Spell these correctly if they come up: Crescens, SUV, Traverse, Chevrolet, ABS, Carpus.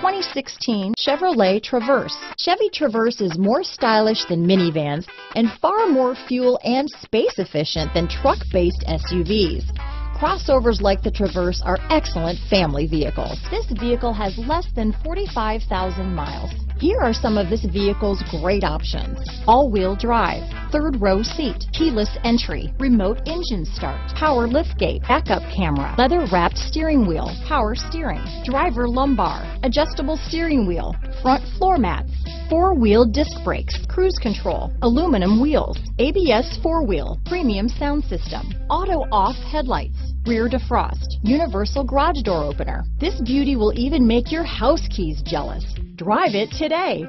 2016 Chevrolet Traverse. Chevy Traverse is more stylish than minivans and far more fuel and space efficient than truck-based SUVs. Crossovers like the Traverse are excellent family vehicles. This vehicle has less than 45,000 miles. Here are some of this vehicle's great options: all-wheel drive, third row seat, keyless entry, remote engine start, power liftgate, backup camera, leather-wrapped steering wheel, power steering, driver lumbar, adjustable steering wheel, front floor mats, four-wheel disc brakes, cruise control, aluminum wheels, ABS four-wheel, premium sound system, auto-off headlights, rear defrost, universal garage door opener. This beauty will even make your house keys jealous. Drive it today.